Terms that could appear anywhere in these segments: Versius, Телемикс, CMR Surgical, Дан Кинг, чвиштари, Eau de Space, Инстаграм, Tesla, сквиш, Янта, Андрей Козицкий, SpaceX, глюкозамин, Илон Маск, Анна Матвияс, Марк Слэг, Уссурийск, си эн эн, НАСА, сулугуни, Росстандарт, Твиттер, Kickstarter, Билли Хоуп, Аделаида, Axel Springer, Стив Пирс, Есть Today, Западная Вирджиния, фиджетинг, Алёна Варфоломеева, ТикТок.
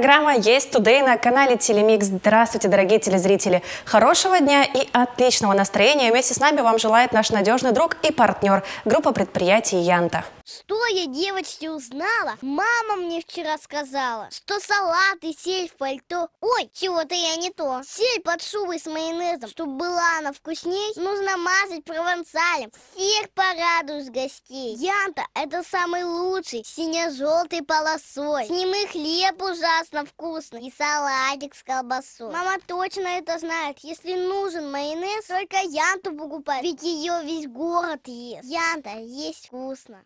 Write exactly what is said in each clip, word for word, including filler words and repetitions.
программа «Есть Today» на канале Телемикс. Здравствуйте, дорогие телезрители. Хорошего дня и отличного настроения. Вместе с нами вам желает наш надежный друг и партнер, группа предприятий «Янта». Что я, девочки, узнала? Мама мне вчера сказала, что салат и сельдь в пальто. Ой, чего-то я не то. Сельдь под шубой с майонезом, чтобы была она вкусней, нужно мазать провансалем. Всех порадуешь гостей. Янта – это самый лучший сине-желтый полосой. С ним и хлеб ужасно вкусный, и салатик с колбасой. Мама точно это знает. Если нужен майонез, только Янту покупай, ведь ее весь город ест. Янта есть вкусно.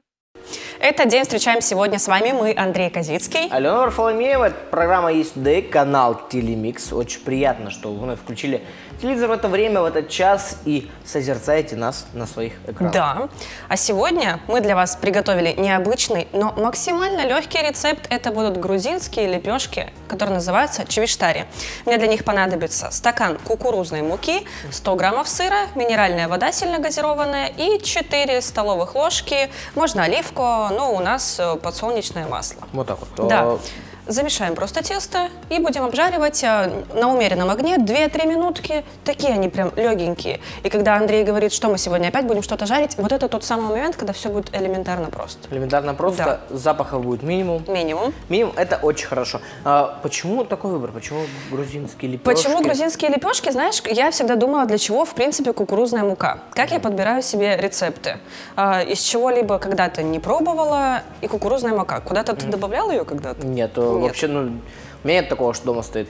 Этот день встречаем сегодня с вами мы, Андрей Козицкий. Алёна Варфоломеева, программа «Есть Today», канал Телемикс. Очень приятно, что вы включили телевизор в это время, в этот час и созерцаете нас на своих экранах. Да, а сегодня мы для вас приготовили необычный, но максимально легкий рецепт. Это будут грузинские лепешки, которые называются чвиштари. Мне для них понадобится стакан кукурузной муки, сто граммов сыра, минеральная вода сильно газированная и четыре столовых ложки, можно оливку, ну, у нас подсолнечное масло. Вот так вот. Да. Замешаем просто тесто и будем обжаривать на умеренном огне две-три минутки. Такие они прям легенькие. И когда Андрей говорит, что мы сегодня опять будем что-то жарить, вот это тот самый момент, когда все будет элементарно просто. Элементарно просто, да. Запахов будет минимум. Минимум. Минимум, это очень хорошо. А почему такой выбор? Почему грузинские лепешки? Почему грузинские лепешки? Знаешь, я всегда думала, для чего, в принципе, кукурузная мука. Как я подбираю себе рецепты? А, из чего-либо когда-то не пробовала, и кукурузная мука. Куда-то ты добавляла ее когда-то? Нет. Нет. Вообще, ну, у меня нет такого, что дома стоит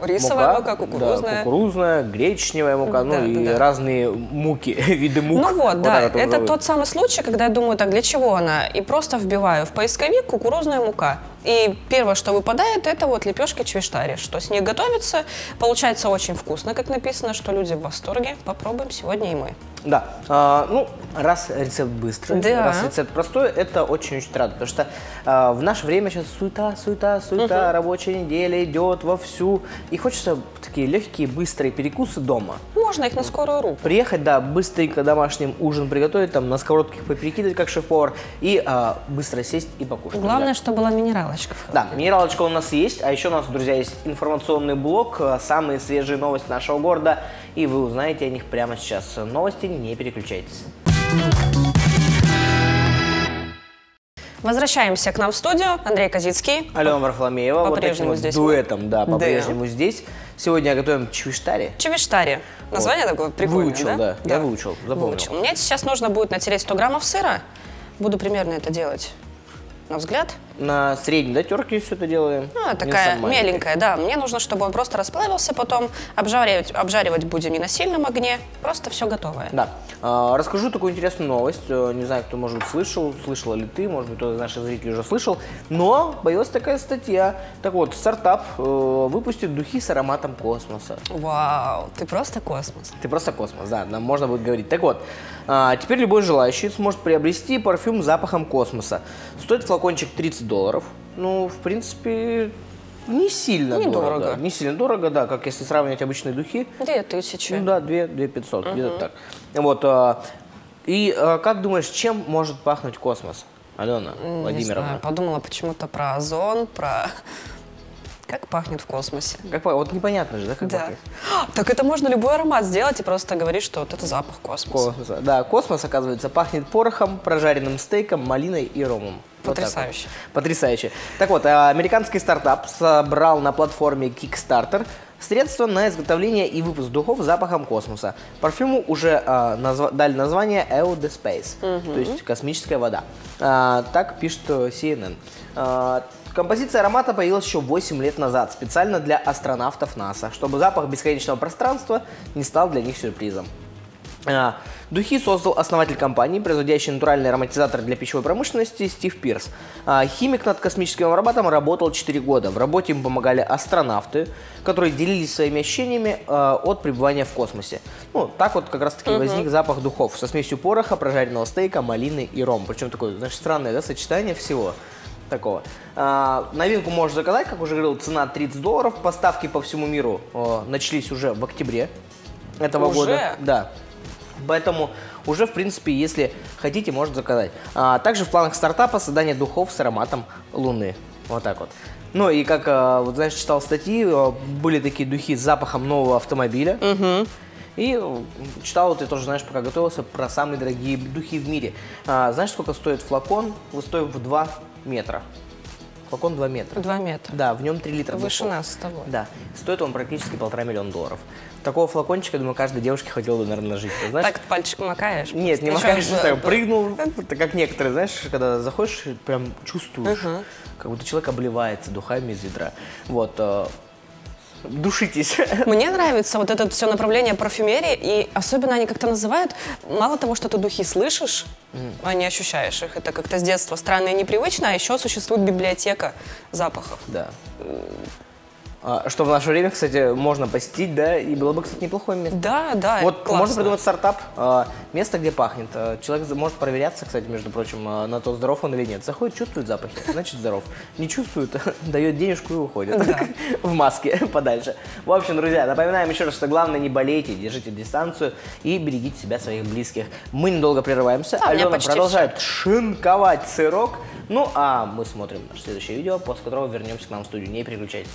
рисовая мука, мука кукурузная. Да, кукурузная, гречневая мука, да, ну да, и да. разные муки, виды мук. Ну вот, вот да, это, это тот самый случай, когда я думаю, так, для чего она? И просто вбиваю в поисковик «кукурузная мука». И первое, что выпадает, это вот лепешки чвиштари, что с них готовится. Получается очень вкусно, как написано, что люди в восторге. Попробуем сегодня и мы. Да, а, ну, раз рецепт быстрый, да. раз рецепт простой, это очень-очень рад, потому что а, в наше время сейчас суета, суета, суета, угу. рабочая неделя идет вовсю, и хочется такие легкие, быстрые перекусы дома. Можно их на скорую руку. Приехать, да, быстренько домашним ужин приготовить, там, на сковородке поперекидывать, как шеф-повар, и а, быстро сесть и покушать. Главное, да. чтобы была минералочка. Да, минералочка у нас есть, а еще у нас, друзья, есть информационный блок, самые свежие новости нашего города, и вы узнаете о них прямо сейчас. Новости. Не переключайтесь. Возвращаемся к нам в студию. Андрей Козицкий. Алена Варфоломеева. По-прежнему вот здесь. Дуэтом, да, по-прежнему да. здесь. Сегодня готовим чвиштари. Чвиштари. Название вот. такое прикольное, Выучил, да? да. Я да. выучил, запомнил. Выучил. Мне сейчас нужно будет натереть сто граммов сыра. Буду примерно это делать на взгляд. На средней, да, терке все это делаем? А, такая меленькая, да. Мне нужно, чтобы он просто расплавился потом. Обжаривать, обжаривать будем не на сильном огне, просто все готовое. Да. А, расскажу такую интересную новость. Не знаю, кто, может быть, слышал, слышала ли ты, может быть, кто из наших зрителей уже слышал, но появилась такая статья. Так вот, стартап э, выпустит духи с ароматом космоса. Вау, ты просто космос. Ты просто космос, да, нам можно будет говорить. Так вот, а, теперь любой желающий сможет приобрести парфюм с запахом космоса. Стоит флакончик тридцать долларов. Ну, в принципе, не сильно не дорого. дорого. Не сильно дорого, да, как если сравнивать обычные духи. две тысячи. Ну да, две тысячи пятьсот, угу. где-то так. Вот, а, и а, как думаешь, чем может пахнуть космос, Алена не Владимировна? Знаю, подумала почему-то про озон, про... Как пахнет в космосе? Как, вот непонятно же, да? Как да. пахнет? Так это можно любой аромат сделать и просто говорить, что вот это запах космоса. космоса. Да, космос, оказывается, пахнет порохом, прожаренным стейком, малиной и ромом. Потрясающе. Вот так вот. Потрясающе. Так вот, американский стартап собрал на платформе Kickstarter средства на изготовление и выпуск духов с запахом космоса. Парфюму уже а, назва дали название Eau de Space, угу. то есть космическая вода. А, так пишет си эн эн. А, композиция аромата появилась еще восемь лет назад, специально для астронавтов НАСА, чтобы запах бесконечного пространства не стал для них сюрпризом. Духи создал основатель компании, производящий натуральный ароматизатор для пищевой промышленности, Стив Пирс. Химик над космическим ароматом работал четыре года. В работе им помогали астронавты, которые делились своими ощущениями от пребывания в космосе. Ну, так вот как раз-таки угу. возник запах духов со смесью пороха, прожаренного стейка, малины и ром. Причем такое, знаешь, странное, да, сочетание всего такого. А, новинку можешь заказать, как уже говорил, цена тридцать долларов. Поставки по всему миру а, начались уже в октябре этого уже? года. Да. Поэтому уже, в принципе, если хотите, можете заказать. А, также в планах стартапа создание духов с ароматом Луны. Вот так вот. Ну и как, вот знаешь, читал статьи, были такие духи с запахом нового автомобиля. Угу. И читал, ты тоже знаешь, пока готовился, про самые дорогие духи в мире. А, знаешь, сколько стоит флакон? Он стоит в два метра. Флакон два метра. два метра. Да, в нем три литра. Выше нас с тобой. Да. Стоит он практически полтора миллиона долларов. Такого флакончика, я думаю, каждой девушке хотела бы, наверное, нажить. Знаешь, так пальчик макаешь? Нет, не макаешь, за... так, прыгнул. Как некоторые, знаешь, когда заходишь, прям чувствуешь, uh-huh. как будто человек обливается духами из ведра. Вот. Душитесь. Мне нравится вот это все направление парфюмерии, и особенно они как-то называют, мало того, что ты духи слышишь, mm. а не ощущаешь их. Это как-то с детства странно и непривычно, а еще существует библиотека запахов. Да. Что в наше время, кстати, можно посетить, да, и было бы, кстати, неплохое место. Да, да, вот классно. Можно придумать стартап, место, где пахнет. Человек может проверяться, кстати, между прочим, на то, здоров он или нет. Заходит, чувствует запахи, значит, здоров. Не чувствует, дает денежку и уходит. Да. В маске подальше. В общем, друзья, напоминаем еще раз, что главное не болейте, держите дистанцию и берегите себя, своих близких. Мы недолго прерываемся, а Алена продолжает шинковать сырок. Ну, а мы смотрим наше следующее видео, после которого вернемся к нам в студию. Не переключайтесь.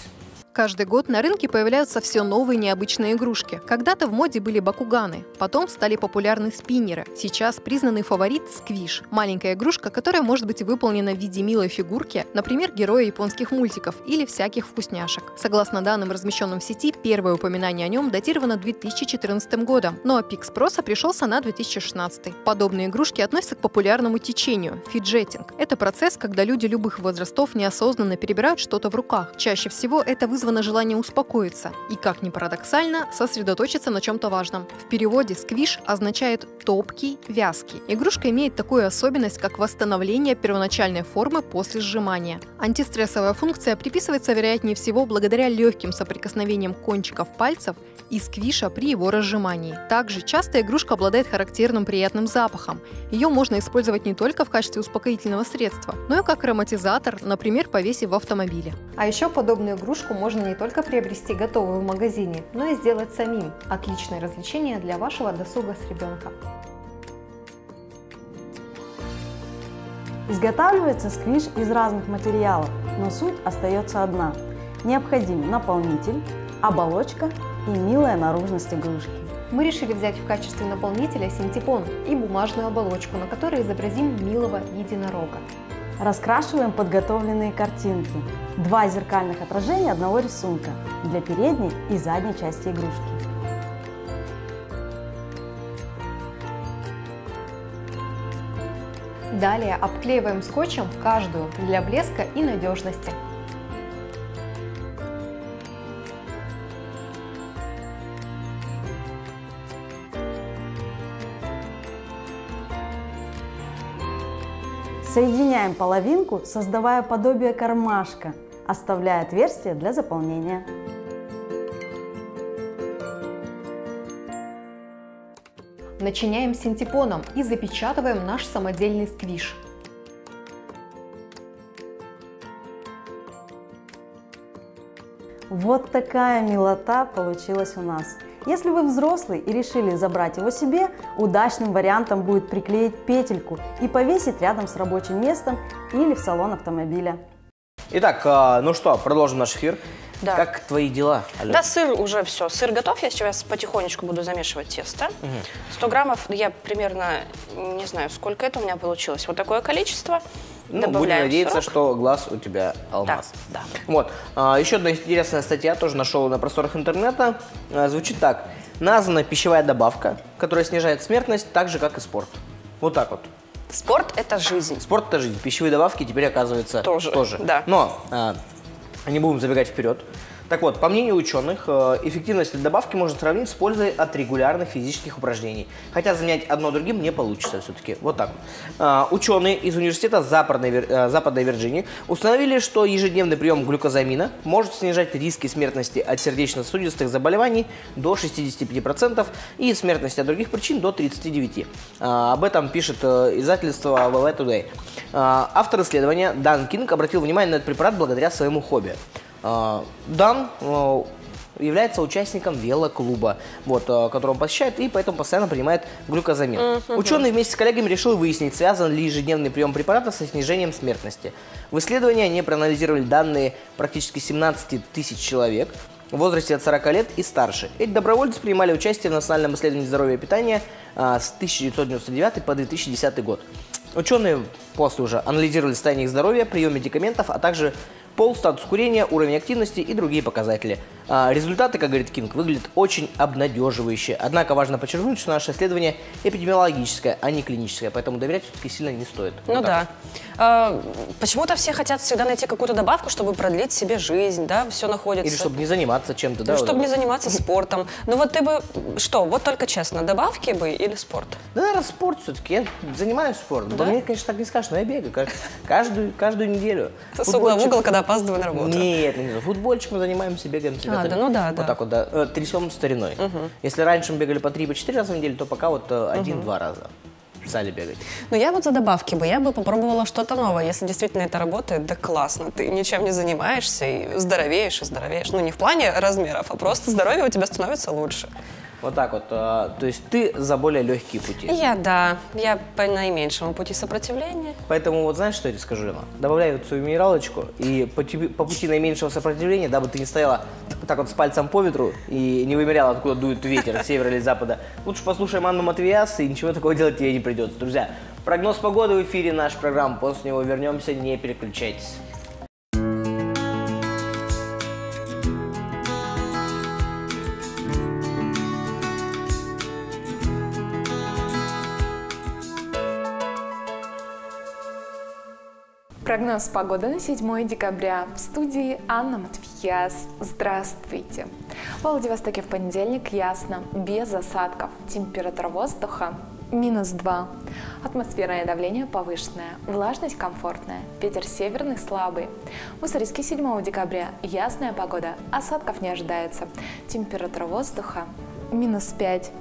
Каждый год на рынке появляются все новые необычные игрушки. Когда-то в моде были бакуганы, потом стали популярны спиннеры. Сейчас признанный фаворит – сквиш. Маленькая игрушка, которая может быть выполнена в виде милой фигурки, например, героя японских мультиков или всяких вкусняшек. Согласно данным, размещенным в сети, первое упоминание о нем датировано две тысячи четырнадцатым годом, но ну а пик спроса пришелся на две тысячи шестнадцатый. Подобные игрушки относятся к популярному течению – фиджетинг. Это процесс, когда люди любых возрастов неосознанно перебирают что-то в руках. Чаще всего это вызывает вызвано желание успокоиться и, как ни парадоксально, сосредоточиться на чем-то важном. В переводе «сквиш» означает «топкий, вязкий». Игрушка имеет такую особенность, как восстановление первоначальной формы после сжимания. Антистрессовая функция приписывается, вероятнее всего, благодаря легким соприкосновениям кончиков пальцев и сквиша при его разжимании. Также часто игрушка обладает характерным приятным запахом. Ее можно использовать не только в качестве успокоительного средства, но и как ароматизатор, например, повесив в автомобиле. А еще подобную игрушку можно Можно не только приобрести готовую в магазине, но и сделать самим. Отличное развлечение для вашего досуга с ребенком. Изготавливается сквиш из разных материалов, но суть остается одна. Необходим наполнитель, оболочка и милая наружность игрушки. Мы решили взять в качестве наполнителя синтепон и бумажную оболочку, на которой изобразим милого единорога. Раскрашиваем подготовленные картинки. Два зеркальных отражения одного рисунка для передней и задней части игрушки. Далее обклеиваем скотчем каждую для блеска и надежности. Соединяем половинку, создавая подобие кармашка, оставляя отверстие для заполнения. Начиняем синтепоном и запечатываем наш самодельный сквиш. Вот такая милота получилась у нас. Если вы взрослый и решили забрать его себе, удачным вариантом будет приклеить петельку и повесить рядом с рабочим местом или в салон автомобиля. Итак, ну что, продолжим наш эфир. Да. Как твои дела, Алёна? Да, сыр уже все. Сыр готов. Я сейчас потихонечку буду замешивать тесто. Угу. сто граммов, я примерно, не знаю, сколько это у меня получилось. Вот такое количество. Ну, будем надеяться, сырок. Что глаз у тебя алмаз. Да, да. Вот. А, еще одна интересная статья, тоже нашел на просторах интернета. А, звучит так. Названа пищевая добавка, которая снижает смертность, так же, как и спорт. Вот так вот. Спорт – это жизнь. Спорт – это жизнь. Пищевые добавки теперь, оказывается, тоже. тоже. Да. Но а, не будем забегать вперед. Так вот, по мнению ученых, эффективность добавки можно сравнить с пользой от регулярных физических упражнений. Хотя занять одно другим не получится все-таки. Вот так вот. Ученые из университета Западной, Западной Вирджинии установили, что ежедневный прием глюкозамина может снижать риски смертности от сердечно-сосудистых заболеваний до шестидесяти пяти процентов и смертности от других причин до тридцати девяти процентов. Об этом пишет издательство Eau de Space. Автор исследования Дан Кинг обратил внимание на этот препарат благодаря своему хобби. Дан является участником велоклуба, вот, который он посещает, и поэтому постоянно принимает глюкозамин. Mm-hmm. Ученый вместе с коллегами решил выяснить, связан ли ежедневный прием препарата со снижением смертности. В исследовании они проанализировали данные практически семнадцати тысяч человек в возрасте от сорока лет и старше. Эти добровольцы принимали участие в национальном исследовании здоровья и питания а, с тысяча девятьсот девяносто девятого по две тысячи десятый год. Ученые после уже анализировали состояние их здоровья, прием медикаментов, а также пол, статус курения, уровень активности и другие показатели. А, результаты, как говорит Кинг, выглядят очень обнадеживающе. Однако важно подчеркнуть, что наше исследование эпидемиологическое, а не клиническое, поэтому доверять все-таки сильно не стоит. Ну вот да. А, почему-то все хотят всегда найти какую-то добавку, чтобы продлить себе жизнь, да, все находится. Или чтобы не заниматься чем-то, да? Ну, чтобы вот не заниматься спортом. Ну вот ты бы, что, вот только честно, добавки бы или спорт? Да, наверное, спорт все-таки. Я занимаюсь спортом. Да? Да, мне, конечно, так не скажешь, но я бегаю каждую, каждую неделю. С угла в угол, когда опаздываю на работу. Нет, нет, футбольчик мы занимаемся, бегаем с ребятами. А, да, ну да, вот да. так вот, да, трясем стариной. Угу. Если раньше мы бегали по три-четыре раза в неделю, то пока вот один-два угу. раза. Стали бегать. Ну, я вот за добавки бы, я бы попробовала что-то новое. Если действительно это работает, да классно. Ты ничем не занимаешься и здоровеешь, и здоровеешь. Ну, не в плане размеров, а просто здоровье у тебя становится лучше. Вот так вот. То есть ты за более легкие пути. Я, да. Я по наименьшему пути сопротивления. Поэтому вот знаешь, что я тебе скажу, Лена? Добавляй вот свою минералочку, и по, по пути наименьшего сопротивления, дабы ты не стояла так вот с пальцем по ветру и не вымеряла, откуда дует ветер, с севера или с запада, лучше послушаем Анну Матвиас, и ничего такого делать тебе не придется. Друзья, прогноз погоды в эфире нашей программы. После него вернемся, не переключайтесь. Прогноз погоды на седьмое декабря. В студии Анна Матвияс. Здравствуйте! В Владивостоке в понедельник ясно, без осадков. Температура воздуха минус два. Атмосферное давление повышенное, влажность комфортная, ветер северный слабый. В Уссурийске седьмое декабря ясная погода, осадков не ожидается. Температура воздуха минус пять.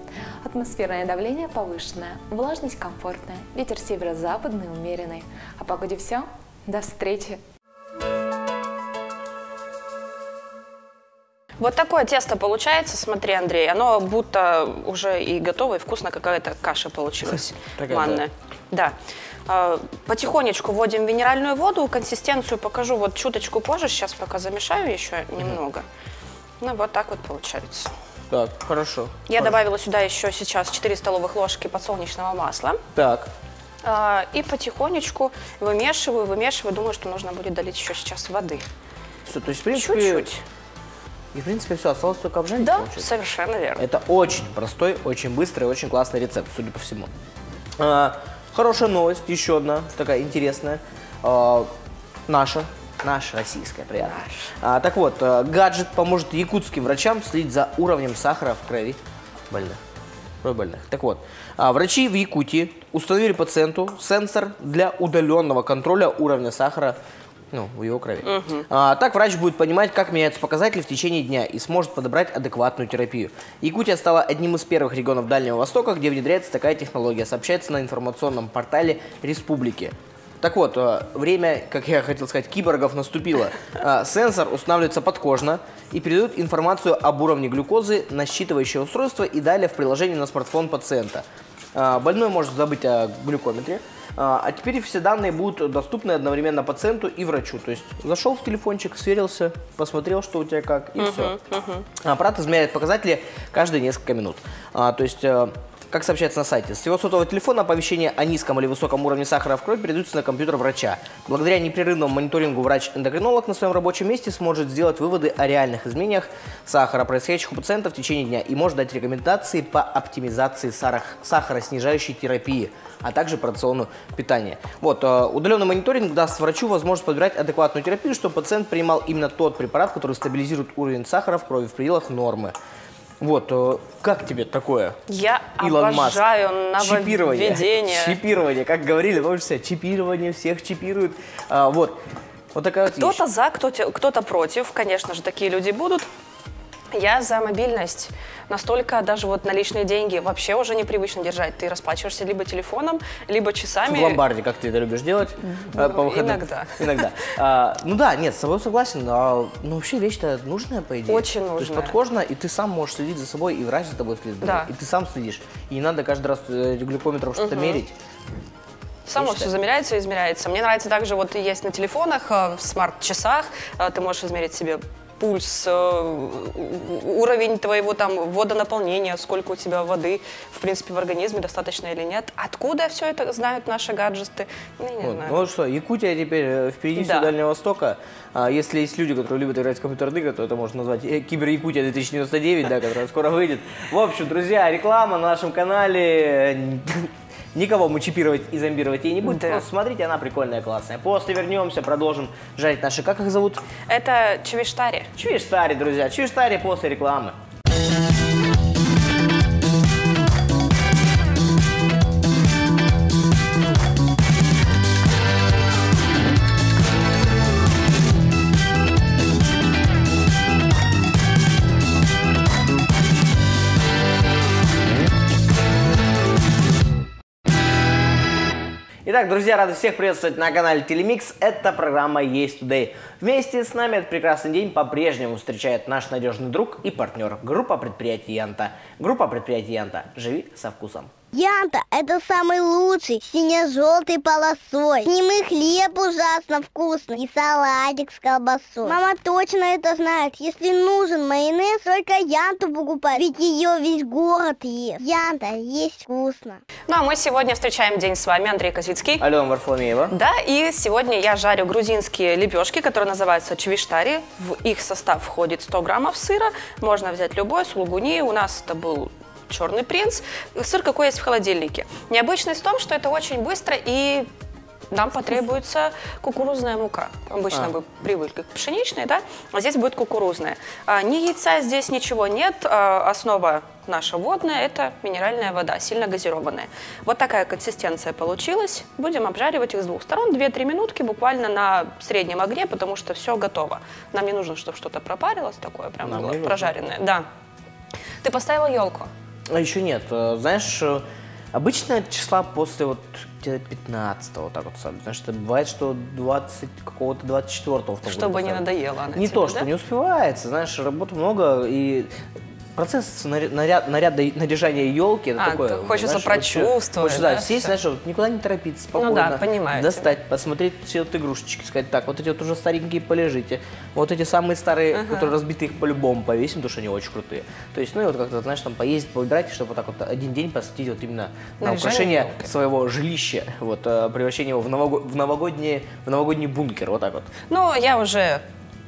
Атмосферное давление повышенное, влажность комфортная, ветер северо-западный умеренный. О погоде все. До встречи! Вот такое тесто получается, смотри, Андрей, оно будто уже и готово, и вкусно, какая-то каша получилась, манная. Да. Потихонечку вводим минеральную воду, консистенцию покажу вот чуточку позже, сейчас пока замешаю еще немного. Ну, вот так вот получается. Так, хорошо. Я добавила сюда еще сейчас четыре столовых ложки подсолнечного масла. Так. И потихонечку вымешиваю, вымешиваю. Думаю, что нужно будет долить еще сейчас воды. Все, то есть, в принципе, чуть-чуть. И, в принципе, все, осталось только обжарить. Да, получается. Совершенно верно. Это очень простой, очень быстрый, очень классный рецепт, судя по всему. А, хорошая новость, еще одна, такая интересная. А, наша. Наша российская, приятно. Наша. А, так вот, гаджет поможет якутским врачам следить за уровнем сахара в крови больных. Больных. Так вот, врачи в Якутии установили пациенту сенсор для удаленного контроля уровня сахара, ну, в его крови. Угу. А, так врач будет понимать, как меняются показатели в течение дня и сможет подобрать адекватную терапию. Якутия стала одним из первых регионов Дальнего Востока, где внедряется такая технология, сообщается на информационном портале республики. Так вот, время, как я хотел сказать, киборгов наступило. Сенсор устанавливается подкожно и передает информацию об уровне глюкозы на считывающее устройство и далее в приложении на смартфон пациента. Больной может забыть о глюкометре. А теперь все данные будут доступны одновременно пациенту и врачу. То есть зашел в телефончик, сверился, посмотрел, что у тебя как, и uh-huh, все. Uh-huh. Аппарат измеряет показатели каждые несколько минут. То есть... Как сообщается на сайте, с его сотового телефона оповещения о низком или высоком уровне сахара в крови передаются на компьютер врача. Благодаря непрерывному мониторингу врач-эндокринолог на своем рабочем месте сможет сделать выводы о реальных изменениях сахара, происходящих у пациента в течение дня, и может дать рекомендации по оптимизации сахароснижающей терапии, а также по рациону питания. Вот, удаленный мониторинг даст врачу возможность подбирать адекватную терапию, чтобы пациент принимал именно тот препарат, который стабилизирует уровень сахара в крови в пределах нормы. Вот, как тебе такое? Я Илон обожаю Маск. Нововведение. Чипирование. Чипирование, как говорили, помнишь, чипирование, всех чипируют. А, вот, вот такая вот. Кто-то за, кто-то, кто-то против, конечно же, такие люди будут. Я за мобильность. Настолько даже вот наличные деньги вообще уже непривычно держать. Ты расплачиваешься либо телефоном, либо часами. В ломбарде, как ты это любишь делать, ну, по выходным. Иногда. Иногда. А, ну да, нет, с тобой согласен, но, но вообще вещь-то нужная, по идее. Очень нужная. То есть подкожно, и ты сам можешь следить за собой, и врач за тобой следит. Да. И ты сам следишь. И не надо каждый раз глюкометром что-то угу. мерить. Само все замеряется и измеряется. Мне нравится также, вот есть на телефонах, в смарт-часах, ты можешь измерить себе пульс, уровень твоего там водонаполнения, сколько у тебя воды, в принципе, в организме достаточно или нет. Откуда все это знают наши гаджеты? Ну, не вот, знаю. Ну что, Якутия теперь впереди да. всего Дальнего Востока. А если есть люди, которые любят играть в компьютерные игры, то это можно назвать Кибер-Якутия две тысячи девяносто девять, да, которая скоро выйдет. В общем, друзья, реклама на нашем канале. Никого мы чипировать и зомбировать ей не будем. Да. Просто смотрите, она прикольная, классная. После вернемся, продолжим жарить наши... Как их зовут? Это чвиштари. Чвиштари, друзья. Чвиштари после рекламы. Итак, друзья, рады всех приветствовать на канале Телемикс. Это программа «Есть Today». Вместе с нами этот прекрасный день по-прежнему встречает наш надежный друг и партнер – группа предприятий «Янта». Группа предприятий «Янта». Живи со вкусом. Янта – это самый лучший сине-желтой полосой. С ним и хлеб ужасно вкусный, и салатик с колбасой. Мама точно это знает. Если нужен майонез, только Янту покупай, ведь ее весь город ест. Янта есть вкусно. Ну а мы сегодня встречаем день с вами. Андрей Козицкий. Алёна Варфоломеева. Да, и сегодня я жарю грузинские лепешки, которые называются чвиштари. В их состав входит сто граммов сыра. Можно взять любой, сулугуни. У нас это был черный принц. Сыр, какой есть в холодильнике. Необычность в том, что это очень быстро и... Нам потребуется кукурузная мука. Обычно мы а. привыкли к пшеничной, да? А здесь будет кукурузная. А, ни яйца здесь ничего нет. А, основа наша водная – это минеральная вода, сильно газированная. Вот такая консистенция получилась. Будем обжаривать их с двух сторон. две-три минутки буквально на среднем огне, потому что все готово. Нам не нужно, чтобы что-то пропарилось такое, прям было прожаренное. Да. Ты поставила елку? А еще нет. Знаешь, обычно числа после вот... пятнадцатого, вот так вот, потому что бывает, что двадцать, какого-то двадцать четвёртого. Чтобы не надоело она. Не тебе, то, что да? не успевается, знаешь, работы много, и процесс наряд, наряд, наряжания елки, это а, такое. Хочется знаешь, прочувствовать. Вот, хочется, да, да, сесть, все. знаешь, вот, никуда не торопиться, спокойно. Ну да, достать, посмотреть все вот игрушечки, сказать, так, вот эти вот уже старенькие полежите, вот эти самые старые, ага. которые разбиты, их по-любому повесим, потому что они очень крутые. То есть, ну и вот как-то, знаешь, там поездить, поиграть, чтобы вот так вот один день посвятить вот именно на украшение елки. Своего жилища, вот, превращение его в, нового, в, новогодний, в новогодний бункер, вот так вот. Ну, я уже...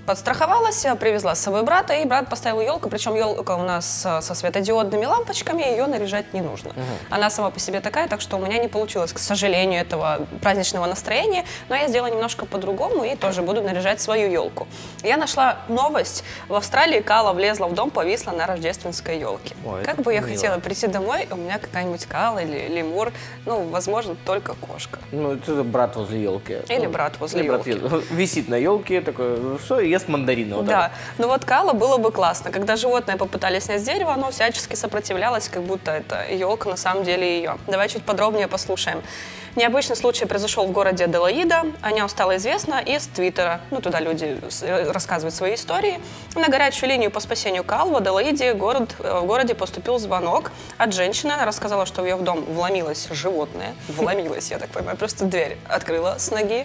подстраховалась, привезла с собой брата, и брат поставил елку, причем елка у нас со светодиодными лампочками, ее наряжать не нужно. Угу. Она сама по себе такая, так что у меня не получилось, к сожалению, этого праздничного настроения, но я сделала немножко по-другому и тоже буду наряжать свою елку. Я нашла новость, в Австралии Кала влезла в дом, повисла на рождественской елке. Ой, как бы я мило. хотела прийти домой, у меня какая-нибудь Кала или лемур, ну, возможно, только кошка. Ну, это брат возле елки. Или брат возле елки. Висит на елке, такой, все, и ест мандарины. Вот да, ну вот Кала было бы классно. Когда животное попытались снять с дерева, оно всячески сопротивлялось, как будто это елка на самом деле ее. Давай чуть подробнее послушаем. Необычный случай произошел в городе Аделаида. О нем стало известно из Твиттера. Ну, туда люди рассказывают свои истории. На горячую линию по спасению Кал в Аделаиде город, в городе поступил звонок от женщины. Она рассказала, что в ее дом вломилось животное. Вломилось, я так понимаю. Просто дверь открыла с ноги.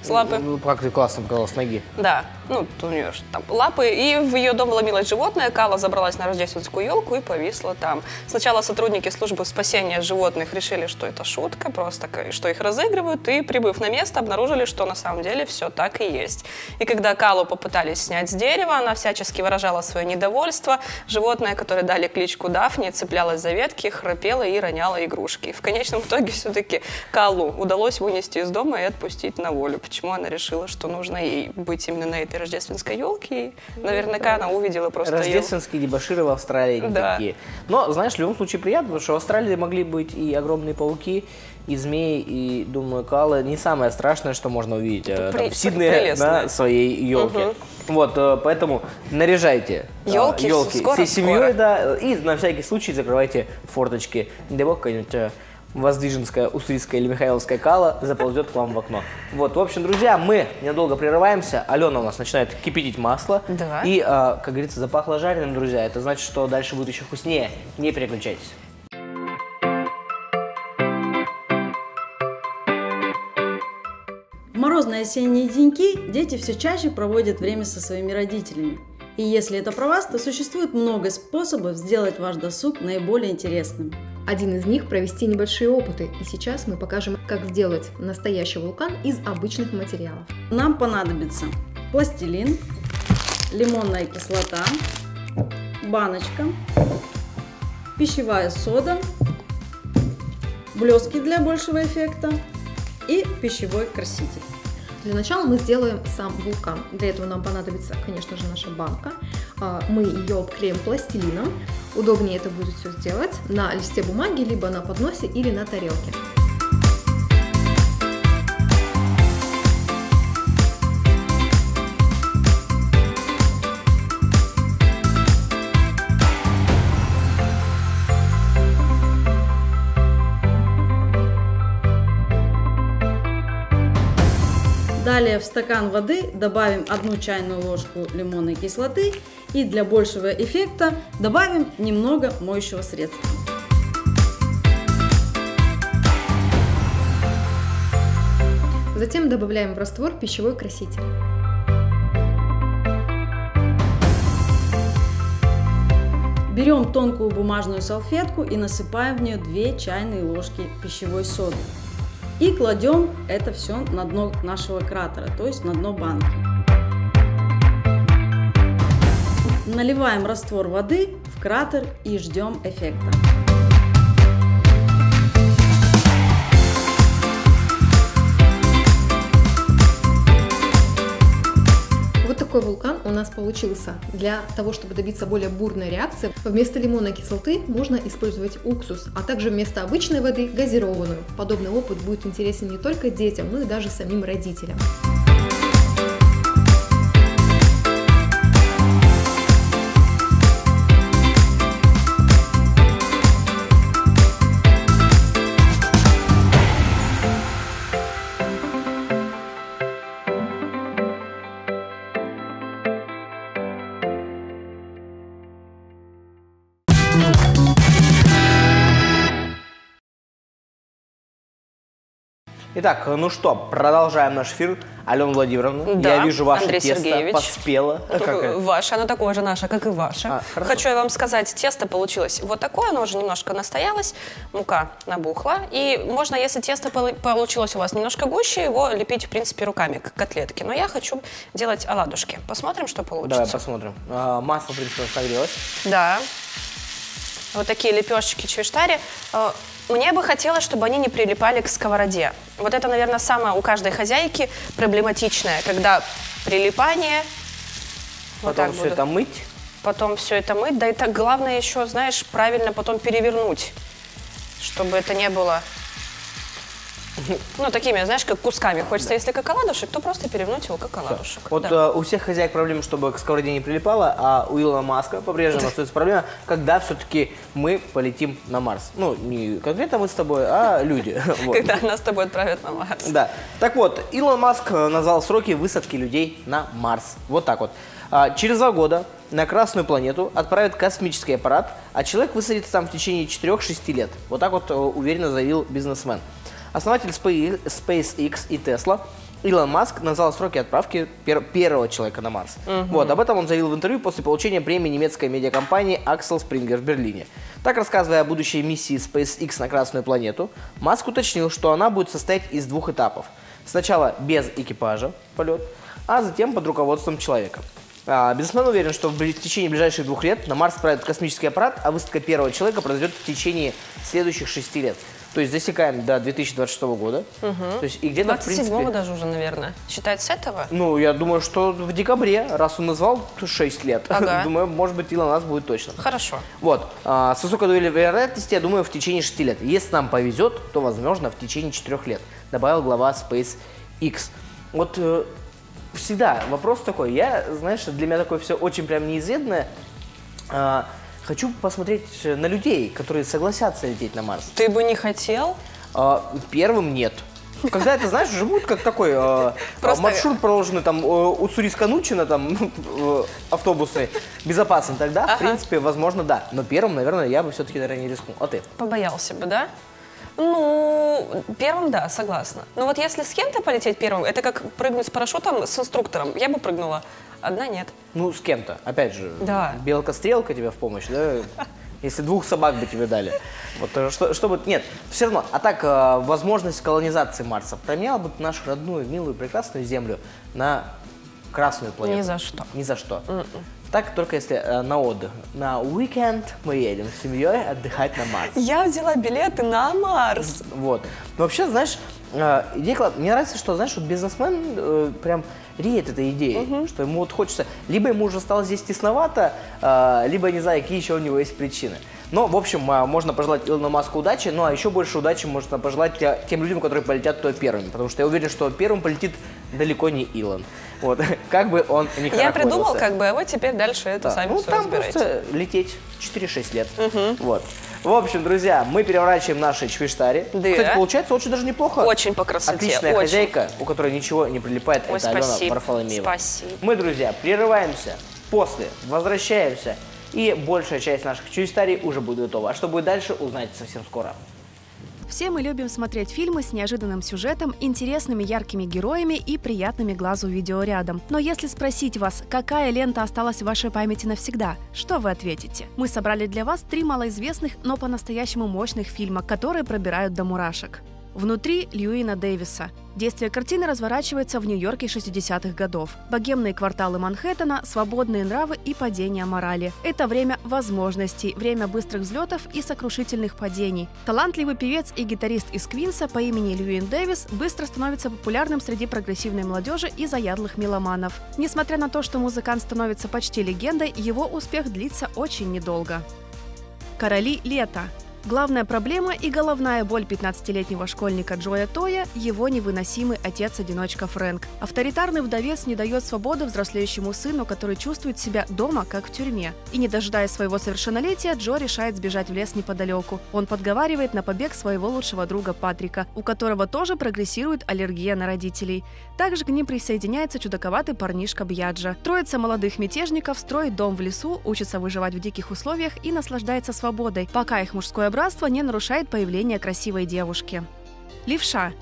С лапы. Как ты классно показала, с ноги. Да, ну, у нее же там лапы. И в ее дом ломилось животное, Кала забралась на рождественскую елку и повисла там. Сначала сотрудники службы спасения животных решили, что это шутка, просто что их разыгрывают, и, прибыв на место, обнаружили, что на самом деле все так и есть. И когда Калу попытались снять с дерева, она всячески выражала свое недовольство. Животное, которое дали кличку Дафни, цеплялось за ветки, храпело и роняло игрушки. В конечном итоге все-таки Калу удалось вынести из дома и отпустить на волю. Почему она решила, что нужно ей быть именно на этой рождественской елке. Наверняка она увидела просто рождественские ел... дебоширы в Австралии. Да. Такие. Но, знаешь, в любом случае приятно, потому что в Австралии могли быть и огромные пауки, и змеи, и, думаю, коалы не самое страшное, что можно увидеть э, там, в Сиднее на своей елке. Угу. Вот, э, поэтому наряжайте елки, э, елки скоро, всей семьей, скоро. Да, и на всякий случай закрывайте форточки. Не дай бог, какая-нибудь воздвиженская, уссурийская или михайловская кала заползет к вам в окно. Вот, в общем, друзья, мы недолго прерываемся. Алена у нас начинает кипятить масло. Да. И, э, как говорится, запахло жареным, друзья. Это значит, что дальше будет еще вкуснее. Не переключайтесь. В морозные осенние деньки дети все чаще проводят время со своими родителями. И если это про вас, то существует много способов сделать ваш досуг наиболее интересным. Один из них – провести небольшие опыты. И сейчас мы покажем, как сделать настоящий вулкан из обычных материалов. Нам понадобится пластилин, лимонная кислота, баночка, пищевая сода, блестки для большего эффекта и пищевой краситель. Для начала мы сделаем сам вулкан. Для этого нам понадобится, конечно же, наша банка. Мы ее обклеим пластилином. Удобнее это будет все сделать на листе бумаги, либо на подносе или на тарелке. Далее в стакан воды добавим одну чайную ложку лимонной кислоты и для большего эффекта добавим немного моющего средства. Затем добавляем в раствор пищевой краситель. Берем тонкую бумажную салфетку и насыпаем в нее две чайные ложки пищевой соды. И кладем это все на дно нашего кратера, то есть на дно банки. Наливаем раствор воды в кратер и ждем эффекта. Вот такой вулкан у нас получился. Для того, чтобы добиться более бурной реакции, вместо лимонной кислоты можно использовать уксус, а также вместо обычной воды газированную. Подобный опыт будет интересен не только детям, но и даже самим родителям. Итак, ну что, продолжаем наш эфир. Алена Владимировна, да, я вижу, ваше Андрей тесто Сергеевич. Поспело. Ваше, оно такое же наше, как и ваше. А, Хочу я вам сказать, тесто получилось вот такое, оно уже немножко настоялось, мука набухла. И можно, если тесто получилось у вас немножко гуще, его лепить, в принципе, руками, как котлетки. Но я хочу делать оладушки. Посмотрим, что получится. Давай посмотрим. А, масло, в принципе, согрелось. Да. Вот такие лепешечки чвиштари. Мне бы хотелось, чтобы они не прилипали к сковороде. Вот это, наверное, самое у каждой хозяйки проблематичное, когда прилипание. Вот потом так все буду. это мыть. Потом все это мыть. Да и так главное еще, знаешь, правильно потом перевернуть, чтобы это не было, ну, такими, знаешь, как кусками. Хочется, да. Если как оладушек, то просто перевернуть его как оладушек. Вот да. э, у всех хозяек проблема, чтобы к сковороде не прилипало, а у Илона Маска по-прежнему остается проблема, когда все-таки мы полетим на Марс. Ну, не конкретно мы с тобой, а люди. Когда нас с тобой отправят на Марс. Да. Так вот, Илон Маск назвал сроки высадки людей на Марс. Вот так вот. Через два года на Красную планету отправят космический аппарат, а человек высадится там в течение четырёх-шести лет. Вот так вот уверенно заявил бизнесмен. Основатель SpaceX и Tesla Илон Маск назвал сроки отправки пер первого человека на Марс. Угу. Вот, об этом он заявил в интервью после получения премии немецкой медиакомпании Axel Springer в Берлине. Так, рассказывая о будущей миссии SpaceX на Красную планету, Маск уточнил, что она будет состоять из двух этапов. Сначала без экипажа полет, а затем под руководством человека. А, бизнесмен уверен, что в течение ближайших двух лет на Марс отправят космический аппарат, а высадка первого человека произойдет в течение следующих шести лет. То есть засекаем до две тысячи двадцать шестого года. Угу. То есть, и где-то, в принципе... двадцать седьмого даже уже, наверное. Считать с этого? Ну, я думаю, что в декабре, раз он назвал, то шесть лет. Ага. Думаю, может быть, и на нас будет точно. Хорошо. Вот. А, с высокой долей вероятности, я думаю, в течение шести лет. Если нам повезет, то, возможно, в течение четырёх лет. Добавил глава SpaceX. Вот всегда вопрос такой. Я, знаешь, для меня такое все очень прям неизведанное. Хочу посмотреть на людей, которые согласятся лететь на Марс. Ты бы не хотел? А, первым нет. Когда это, знаешь, уже будет как такой э, маршрут проложенный, там, э, Уссурийска-Нучина, там, э, автобусы безопасны, тогда, ага. в принципе, возможно, да. Но первым, наверное, я бы все-таки, наверное, не рискнул. А ты? Побоялся бы, да? Ну, первым, да, согласна. Но вот если с кем-то полететь первым, это как прыгнуть с парашютом с инструктором. Я бы прыгнула, одна нет. Ну, с кем-то, опять же. Да. Белка-стрелка тебе в помощь, да? Если двух собак бы тебе дали. Вот, что, чтобы... Нет, все равно. А так, э, возможность колонизации Марса променяла бы нашу родную, милую, прекрасную Землю на красную планету. Ни за что. Ни за что. Mm-mm. Так, только если э, на отдых. На уикенд мы едем с семьей отдыхать на Марс. Я взяла билеты на Марс. Вот. Но вообще, знаешь, э, идея... Мне нравится, что, знаешь, вот бизнесмен э, прям... реет этой идеей, угу. что ему вот хочется, либо ему уже стало здесь тесновато, либо, не знаю, какие еще у него есть причины. Но, в общем, можно пожелать Илону Маску удачи, ну а еще больше удачи можно пожелать тем людям, которые полетят то первыми, потому что я уверен, что первым полетит далеко не Илон. Вот, как бы он ни Я придумал, как бы, а вот теперь дальше это да. сами ну, все там разбирайте. Просто лететь четыре-шесть лет. Угу. Вот. В общем, друзья, мы переворачиваем наши чвиштари. Да. Кстати, получается очень даже неплохо. Очень по красоте. Отличная очень. Хозяйка, у которой ничего не прилипает. Ой, это спасибо. Алёна Варфоломеева. Спасибо. Мы, друзья, прерываемся, после возвращаемся, и большая часть наших чвиштарий уже будет готова. А что будет дальше, узнаете совсем скоро. Все мы любим смотреть фильмы с неожиданным сюжетом, интересными яркими героями и приятными глазу видеорядом. Но если спросить вас, какая лента осталась в вашей памяти навсегда, что вы ответите? Мы собрали для вас три малоизвестных, но по-настоящему мощных фильма, которые пробирают до мурашек. «Внутри» Льюина Дэвиса. Действие картины разворачивается в Нью-Йорке шестидесятых годов. Богемные кварталы Манхэттена, свободные нравы и падение морали. Это время возможностей, время быстрых взлетов и сокрушительных падений. Талантливый певец и гитарист из Квинса по имени Льюин Дэвис быстро становится популярным среди прогрессивной молодежи и заядлых меломанов. Несмотря на то, что музыкант становится почти легендой, его успех длится очень недолго. «Короли лета». Главная проблема и головная боль пятнадцатилетнего школьника Джоя Тоя – его невыносимый отец-одиночка Фрэнк. Авторитарный вдовец не дает свободы взрослеющему сыну, который чувствует себя дома, как в тюрьме. И не дожидаясь своего совершеннолетия, Джо решает сбежать в лес неподалеку. Он подговаривает на побег своего лучшего друга Патрика, у которого тоже прогрессирует аллергия на родителей. Также к ним присоединяется чудаковатый парнишка Бьяджа. Троица молодых мятежников строит дом в лесу, учится выживать в диких условиях и наслаждается свободой, пока их мужское братство не нарушает появление красивой девушки. «Левша».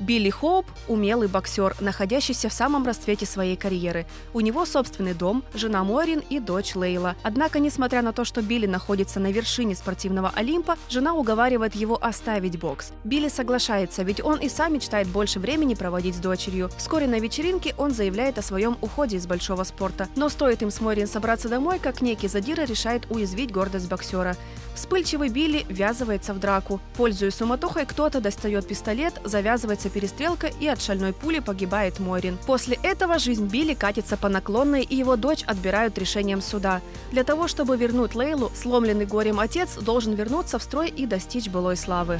Билли Хоуп – умелый боксер, находящийся в самом расцвете своей карьеры. У него собственный дом, жена Морин и дочь Лейла. Однако, несмотря на то, что Билли находится на вершине спортивного Олимпа, жена уговаривает его оставить бокс. Билли соглашается, ведь он и сам мечтает больше времени проводить с дочерью. Вскоре на вечеринке он заявляет о своем уходе из большого спорта. Но стоит им с Морин собраться домой, как некий задира решает уязвить гордость боксера. Вспыльчивый Билли ввязывается в драку. Пользуясь суматохой, кто-то достает пистолет, завязывается перестрелка, и от шальной пули погибает Морин. После этого жизнь Билли катится по наклонной, и его дочь отбирают решением суда. Для того, чтобы вернуть Лейлу, сломленный горем отец должен вернуться в строй и достичь былой славы.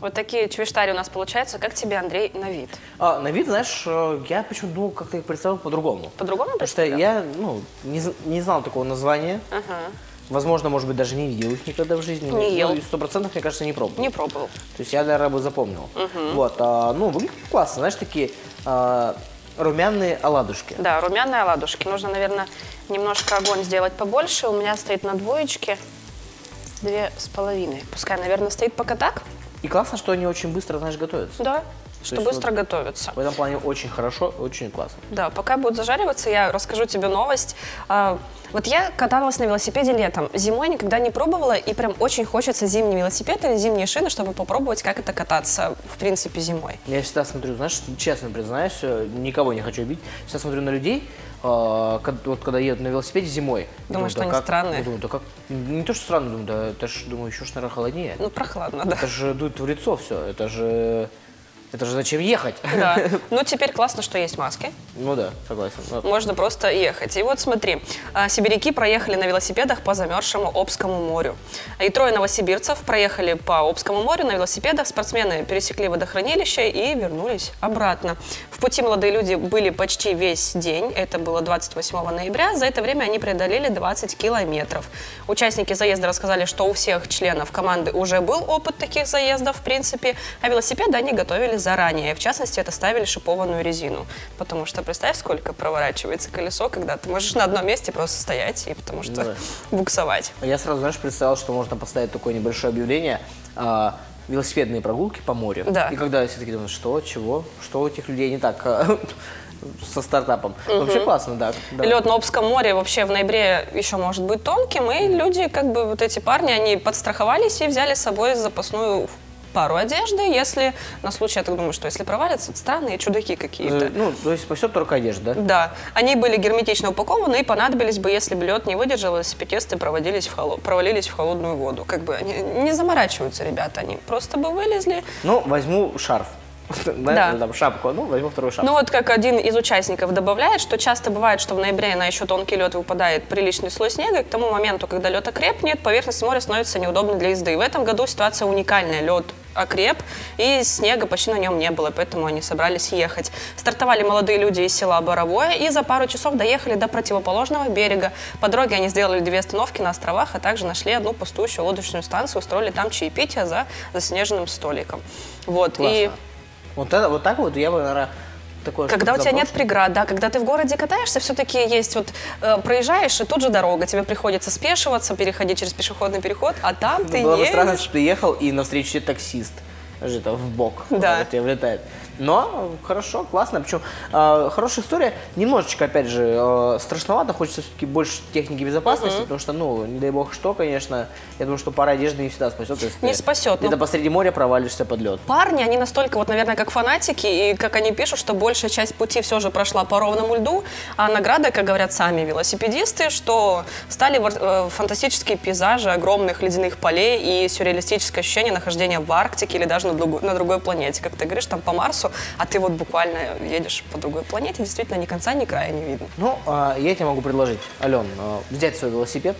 Вот такие чвиштари у нас получаются. Как тебе, Андрей, на вид? А, на вид, знаешь, я почему-то думал, как-то их представил по-другому. По-другому? Потому что я ну, не, не знал такого названия. Ага. Возможно, может быть, даже не видел их никогда в жизни. Не ел. Сто процентов, мне кажется, не пробовал. Не пробовал. То есть я, наверное, бы запомнил. Угу. Вот, а, ну, выглядит классно, знаешь, такие а, румяные оладушки. Да, румяные оладушки. Нужно, наверное, немножко огонь сделать побольше. У меня стоит на двоечке две с половиной. Пускай, наверное, стоит пока так. И классно, что они очень быстро, знаешь, готовятся. Да. Что быстро вот готовится. В этом плане очень хорошо, очень классно. Да, пока будут зажариваться, я расскажу тебе новость. А, вот я каталась на велосипеде летом. Зимой никогда не пробовала, и прям очень хочется зимний велосипед или зимние шины, чтобы попробовать, как это кататься, в принципе, зимой. Я всегда смотрю, знаешь, честно признаюсь, никого не хочу обидеть, всегда смотрю на людей, а, когда, вот, когда едут на велосипеде зимой. Думаю, думаю что да они как, странные? Думаю, да как, не то, что странно, думаю, да, это же, думаю, еще ж, наверное, холоднее. Ну, прохладно, да. Это же дует в лицо все, это же... Это же зачем ехать? Да. Ну, теперь классно, что есть маски. Ну да, согласен. Можно просто ехать. И вот смотри, сибиряки проехали на велосипедах по замерзшему Обскому морю. И трое новосибирцев проехали по Обскому морю на велосипедах. Спортсмены пересекли водохранилище и вернулись обратно. В пути молодые люди были почти весь день. Это было двадцать восьмого ноября. За это время они преодолели двадцать километров. Участники заезда рассказали, что у всех членов команды уже был опыт таких заездов, в принципе. А велосипеды они готовили заранее. В частности, это ставили шипованную резину. Потому что представь, сколько проворачивается колесо, когда ты можешь на одном месте просто стоять и потому что да. буксовать. Я сразу, знаешь, представил, что можно поставить такое небольшое объявление а, велосипедные прогулки по морю. Да. И когда все таки думают, что, чего, что у этих людей не так со стартапом. Угу. Вообще классно, да. да. Лед на Обском море вообще в ноябре еще может быть тонким, и люди, как бы вот эти парни, они подстраховались и взяли с собой запасную пару одежды, если, на случай, я так думаю, что если провалятся, странные чудаки какие-то. Ну, то есть спасет только одежда, да? Да. Они были герметично упакованы и понадобились бы, если бы лед не выдержал, велосипедисты провалились в, холо... провалились в холодную воду. Как бы они не заморачиваются, ребята, они просто бы вылезли. Ну, возьму шарф. Да, там шапку, ну возьму вторую шапку. Ну вот как один из участников добавляет, что часто бывает, что в ноябре на еще тонкий лед выпадает приличный слой снега, и к тому моменту, когда лед окрепнет, поверхность моря становится неудобной для езды. В этом году ситуация уникальная, лед окреп, и снега почти на нем не было, поэтому они собрались ехать. Стартовали молодые люди из села Боровое и за пару часов доехали до противоположного берега. По дороге они сделали две остановки на островах, а также нашли одну пустующую лодочную станцию, устроили там чаепитие за заснеженным столиком. Вот, классно. И... Вот, это, вот так вот я бы, наверное, такое... Когда у тебя нет преград, да, когда ты в городе катаешься, все-таки есть вот, э, проезжаешь, и тут же дорога, тебе приходится спешиваться, переходить через пешеходный переход, а там ну, ты едешь... Было бы странно, что ты ехал, и навстречу тебе таксист, это, в бок, да. тебе влетает. Но хорошо, классно, причем э, хорошая история, немножечко, опять же, э, страшновато, хочется все-таки больше техники безопасности, угу. потому что, ну, не дай бог что, конечно, я думаю, что пара одежды не всегда спасет. Не спасет. Где-то но... посреди моря провалишься под лед. Парни, они настолько, вот, наверное, как фанатики, и как они пишут, что большая часть пути все же прошла по ровному льду, а награда, как говорят сами велосипедисты, что стали фантастические пейзажи огромных ледяных полей и сюрреалистическое ощущение нахождения в Арктике или даже на, друг... на другой планете, как ты говоришь, там по Марсу, а ты вот буквально едешь по другой планете, действительно ни конца, ни края не видно. Ну, а, я тебе могу предложить, Ален, взять свой велосипед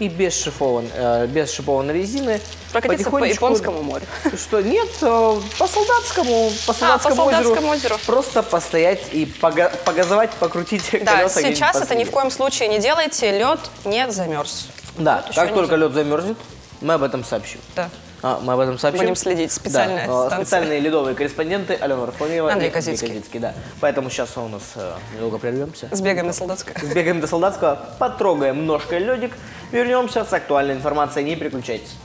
и без, шифован, э, без шипованной резины прокатиться по Японскому морю. Что, нет, по Солдатскому, по Солдатскому, а, по Солдатскому озеру, озеру. Просто постоять и пога погазовать, покрутить да, колеса. Да, сейчас это ни в коем случае не делайте, лед не замерз. Да, вот как только лед замерзнет, мы об этом сообщим. Да. А, мы об этом сообщим. Будем следить. Специальная да. станция. Специальные ледовые корреспонденты Алёна Варфоломеева, Андрей Козицкий. Козицкий да. Поэтому сейчас у нас э, долго прервемся. Сбегаем до Солдатского. Сбегаем до Солдатского, потрогаем ножкой ледик, вернемся с актуальной информацией. Не переключайтесь.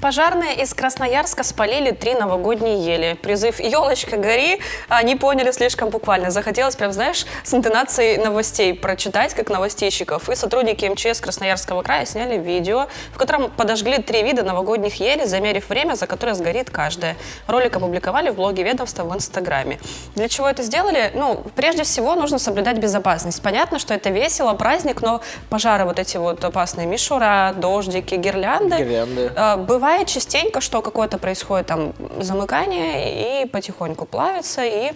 Пожарные из Красноярска спалили три новогодние ели. Призыв «Елочка, гори!» они поняли слишком буквально. Захотелось, прям, знаешь, с интонацией новостей прочитать, как новостейщиков. И сотрудники эм че эс Красноярского края сняли видео, в котором подожгли три вида новогодних елей, замерив время, за которое сгорит каждая. Ролик опубликовали в блоге ведомства в Инстаграме. Для чего это сделали? Ну, прежде всего, нужно соблюдать безопасность. Понятно, что это весело, праздник, но пожары вот эти вот опасные, мишура, дождики, гирлянды. Гирлянды. Бывают частенько, что какое-то происходит там замыкание и потихоньку плавится, и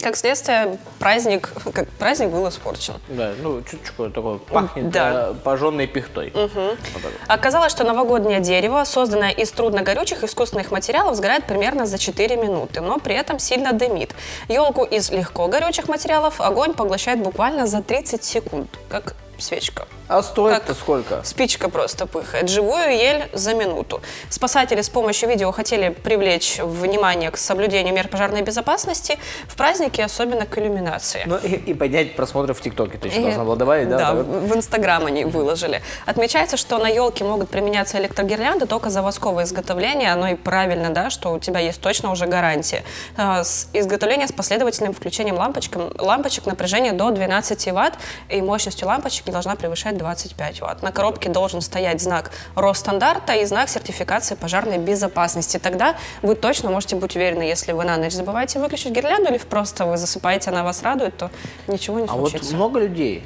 как следствие праздник, как праздник был испорчен. Да, ну чуть-чуть такое пахнет да. пожженной пихтой. Угу. Вот так. Оказалось, что новогоднее дерево, созданное из трудногорючих искусственных материалов, сгорает примерно за четыре минуты, но при этом сильно дымит. Елку из легко горючих материалов огонь поглощает буквально за тридцать секунд, как свечка. А стоит-то сколько? Спичка просто пыхает. Живую ель за минуту. Спасатели с помощью видео хотели привлечь внимание к соблюдению мер пожарной безопасности в празднике, особенно к иллюминации. Ну и, и поднять просмотры в ТикТоке ты еще должна была добавить, да? Да, вот. В Инстаграм они выложили. Отмечается, что на елке могут применяться электрогирлянды, только заводского изготовления. Оно и правильно, да, что у тебя есть точно уже гарантия. Изготовление с последовательным включением лампочек, лампочек напряжения до двенадцати ватт, и мощностью лампочек не должна превышать двадцать пять ватт. На коробке должен стоять знак Росстандарта и знак сертификации пожарной безопасности. Тогда вы точно можете быть уверены, если вы на ночь забываете выключить гирлянду или просто вы засыпаете, она вас радует, то ничего не случится. А вот много людей.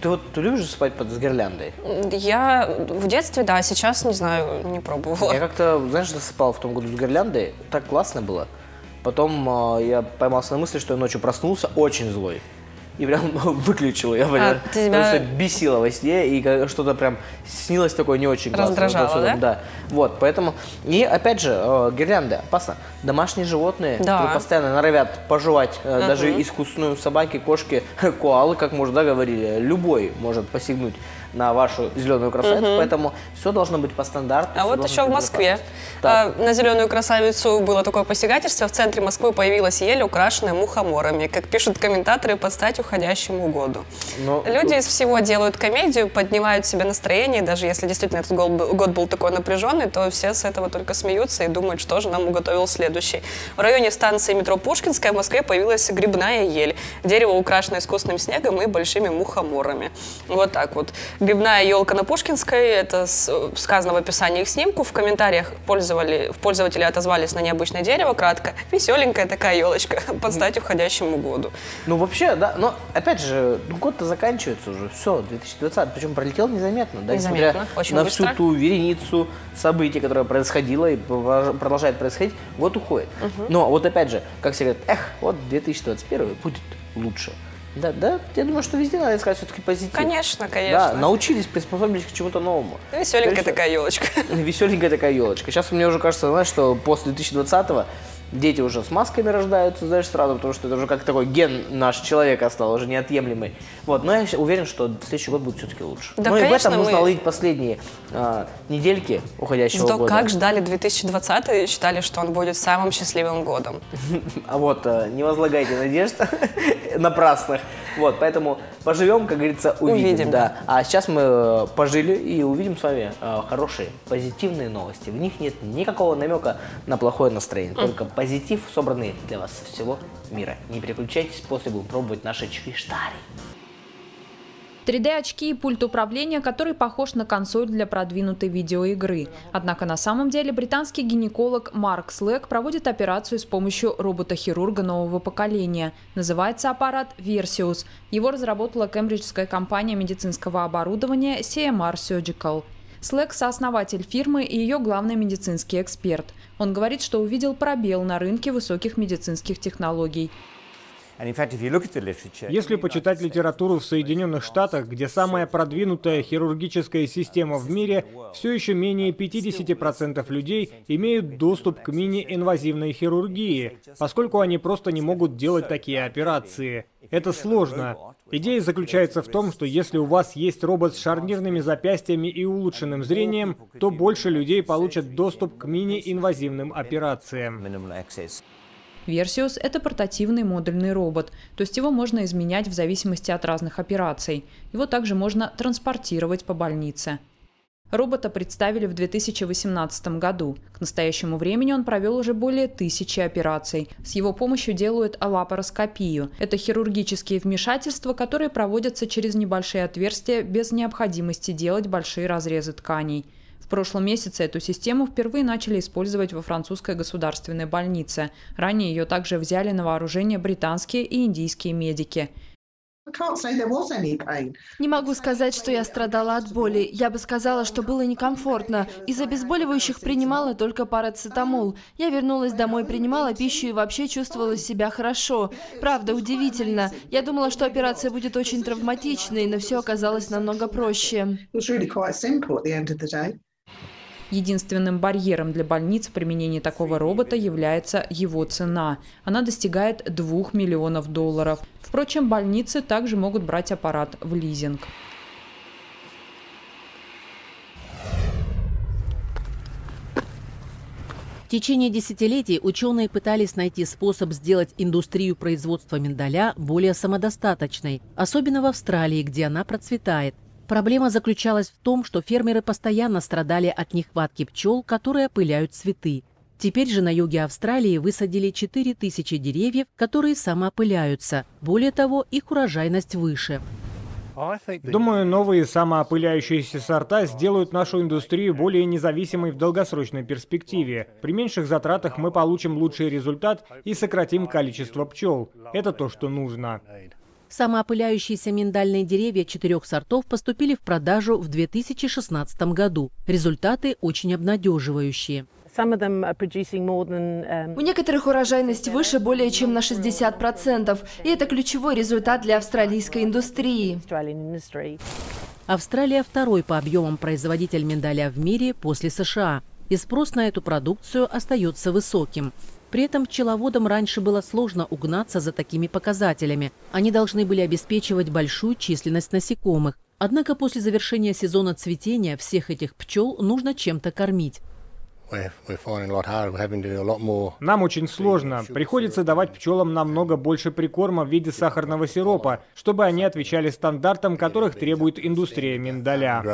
Ты вот ты любишь засыпать под гирляндой? Я в детстве, да, сейчас, не знаю, не пробовала. Я как-то, знаешь, засыпал в том году с гирляндой, так классно было. Потом э, я поймался на мысли, что я ночью проснулся очень злой. И прям выключил ее, а, тебя... потому что бесило во сне, и что-то прям снилось такое не очень классное. Раздражало, да? Да. Вот, поэтому... И, опять же, э, гирлянды опасно. Домашние животные, да, которые постоянно норовят пожевать э, uh-huh. даже искусную собаки, кошки, коалы, как мы уже да, говорили, любой может посягнуть на вашу зеленую красавицу, угу. поэтому все должно быть по стандарту. А вот еще в Москве а, на зеленую красавицу было такое посягательство. В центре Москвы появилась ель, украшенная мухоморами, как пишут комментаторы, под стать уходящему году. Но... Люди из всего делают комедию, поднимают себе настроение, даже если действительно этот год был, год был такой напряженный, то все с этого только смеются и думают, что же нам уготовил следующий. В районе станции метро Пушкинская в Москве появилась грибная ель. Дерево, украшенное искусным снегом и большими мухоморами. Вот так вот. Грибная елка на Пушкинской, это сказано в описании их снимку. В комментариях пользовали, пользователи отозвались на необычное дерево, кратко. Веселенькая такая елочка, под стать уходящему году. Ну вообще, да, но опять же, год-то заканчивается уже, все, две тысячи двадцатый, причем пролетел незаметно, да, несмотря на всю ту вереницу событий, которая происходила и продолжает происходить, год уходит. Угу. Но вот опять же, как все говорят, эх, вот две тысячи двадцать первый будет лучше. Да, да, я думаю, что везде надо искать все-таки позитив. Конечно, конечно. Да, научились, приспособились к чему-то новому. Веселенькая Теперь такая елочка. Веселенькая такая елочка. Сейчас мне уже кажется, знаешь, что после две тысячи двадцатого дети уже с масками рождаются, знаешь, сразу, потому что это уже как такой ген наш человека стал, уже неотъемлемый. Вот, но я уверен, что следующий год будет все-таки лучше. Да, но конечно, и в этом нужно мы... ловить последние а, недельки уходящего Зато года. Как ждали две тысячи двадцатый и считали, что он будет самым счастливым годом. А вот, не возлагайте надежд напрасных. Вот, поэтому поживем, как говорится, увидим. Да. А сейчас мы пожили и увидим с вами хорошие, позитивные новости. В них нет никакого намека на плохое настроение, только позитивные. Позитив, собранный для вас со всего мира. Не переключайтесь, после будем пробовать наши чвиштари. три дэ очки и пульт управления, который похож на консоль для продвинутой видеоигры. Однако на самом деле британский гинеколог Марк Слэг проводит операцию с помощью робота-хирурга нового поколения. Называется аппарат Versius. Его разработала кембриджская компания медицинского оборудования си эм ар Surgical. Слэг – сооснователь фирмы и ее главный медицинский эксперт. Он говорит, что увидел пробел на рынке высоких медицинских технологий. Если почитать литературу в Соединенных Штатах, где самая продвинутая хирургическая система в мире, все еще менее пятидесяти процентов людей имеют доступ к мини-инвазивной хирургии, поскольку они просто не могут делать такие операции. Это сложно. Идея заключается в том, что если у вас есть робот с шарнирными запястьями и улучшенным зрением, то больше людей получат доступ к мини-инвазивным операциям. Versius – это портативный модульный робот, то есть его можно изменять в зависимости от разных операций. Его также можно транспортировать по больнице. Робота представили в две тысячи восемнадцатом году. К настоящему времени он провел уже более тысячи операций. С его помощью делают лапароскопию. Это хирургические вмешательства, которые проводятся через небольшие отверстия без необходимости делать большие разрезы тканей. В прошлом месяце эту систему впервые начали использовать во французской государственной больнице. Ранее ее также взяли на вооружение британские и индийские медики. Не могу сказать, что я страдала от боли. Я бы сказала, что было некомфортно. Из обезболивающих принимала только парацетамол. Я вернулась домой, принимала пищу и вообще чувствовала себя хорошо. Правда, удивительно. Я думала, что операция будет очень травматичной, но все оказалось намного проще. Единственным барьером для больниц в применении такого робота является его цена. Она достигает двух миллионов долларов. Впрочем, больницы также могут брать аппарат в лизинг. В течение десятилетий ученые пытались найти способ сделать индустрию производства миндаля более самодостаточной, особенно в Австралии, где она процветает. Проблема заключалась в том, что фермеры постоянно страдали от нехватки пчел, которые опыляют цветы. Теперь же на юге Австралии высадили четыре тысячи деревьев, которые самоопыляются. Более того, их урожайность выше. Думаю, новые самоопыляющиеся сорта сделают нашу индустрию более независимой в долгосрочной перспективе. При меньших затратах мы получим лучший результат и сократим количество пчел. Это то, что нужно. Самоопыляющиеся миндальные деревья четырех сортов поступили в продажу в две тысячи шестнадцатом году. Результаты очень обнадеживающие. У некоторых урожайность выше более чем на шестьдесят процентов, и это ключевой результат для австралийской индустрии. Австралия второй по объемам производитель миндаля в мире после США, и спрос на эту продукцию остается высоким. При этом пчеловодам раньше было сложно угнаться за такими показателями. Они должны были обеспечивать большую численность насекомых. Однако после завершения сезона цветения всех этих пчел нужно чем-то кормить. Нам очень сложно. Приходится давать пчелам намного больше прикорма в виде сахарного сиропа, чтобы они отвечали стандартам, которых требует индустрия миндаля.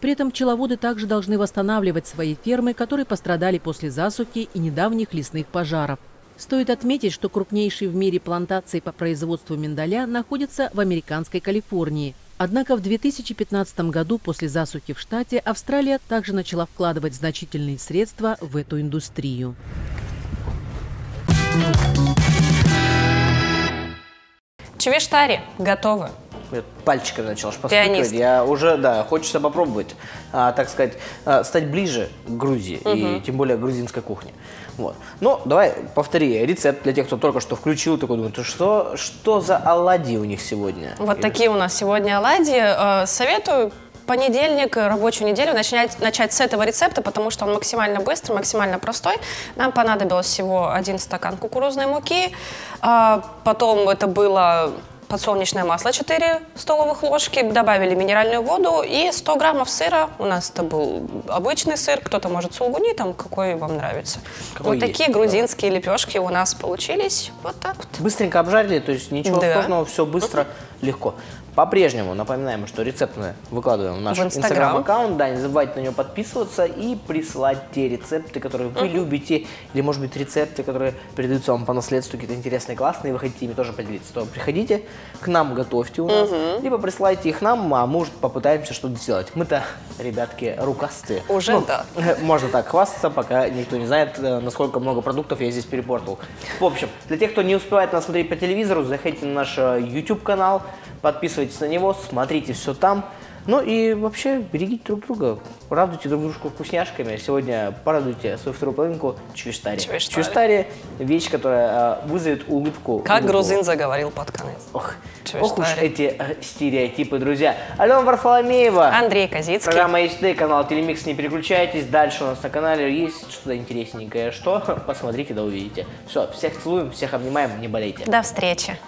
При этом пчеловоды также должны восстанавливать свои фермы, которые пострадали после засухи и недавних лесных пожаров. Стоит отметить, что крупнейшие в мире плантации по производству миндаля находятся в американской Калифорнии. Однако в две тысячи пятнадцатом году после засухи в штате Австралия также начала вкладывать значительные средства в эту индустрию. Чвиштари готовы. Пальчиками начал постукивать. Я уже, да, хочется попробовать, а, так сказать, а, стать ближе к Грузии, угу. И тем более к грузинской кухне. Вот. Ну, давай повтори рецепт для тех, кто только что включил, такой думает, что, что за оладьи у них сегодня? Вот Или... такие у нас сегодня оладьи. Советую понедельник, рабочую неделю начать, начать с этого рецепта, потому что он максимально быстрый, максимально простой. Нам понадобилось всего один стакан кукурузной муки, потом это было... подсолнечное масло четыре столовых ложки, добавили минеральную воду и сто граммов сыра. У нас это был обычный сыр, кто-то может сулгуни, там какой вам нравится. Какой вот такие есть, грузинские да. лепешки у нас получились. Вот так вот. Быстренько обжарили, то есть ничего да. сложного, все быстро, uh -huh. легко. По-прежнему напоминаем, что рецепт мы выкладываем в наш инстаграм-аккаунт. Да, не забывайте на него подписываться и присылать те рецепты, которые вы uh -huh. любите, или, может быть, рецепты, которые передаются вам по наследству, какие-то интересные, классные, вы хотите ими тоже поделиться, то приходите к нам, готовьте у нас, uh -huh. либо присылайте их нам, а может, попытаемся что-то сделать. Мы-то, ребятки, рукастые. Уже ну, да. Можно так хвастаться, пока никто не знает, насколько много продуктов я здесь перепортил. В общем, для тех, кто не успевает нас смотреть по телевизору, заходите на наш ютуб-канал, подписывайтесь на него, смотрите все там. Ну и вообще берегите друг друга, радуйте друг дружку вкусняшками. Сегодня порадуйте свою вторую половинку чвиштари. Чвиштари. Чвиштари – вещь, которая улыбит улыбку. Как улыбку. Грузин заговорил под конец. Ох, ох уж эти стереотипы, друзья. Алёна Варфоломеева. Андрей Козицкий. Программа Есть Today, канал Телемикс. Не переключайтесь. Дальше у нас на канале есть что-то интересненькое. Что? Посмотрите да увидите. Все, всех целуем, всех обнимаем, не болейте. До встречи.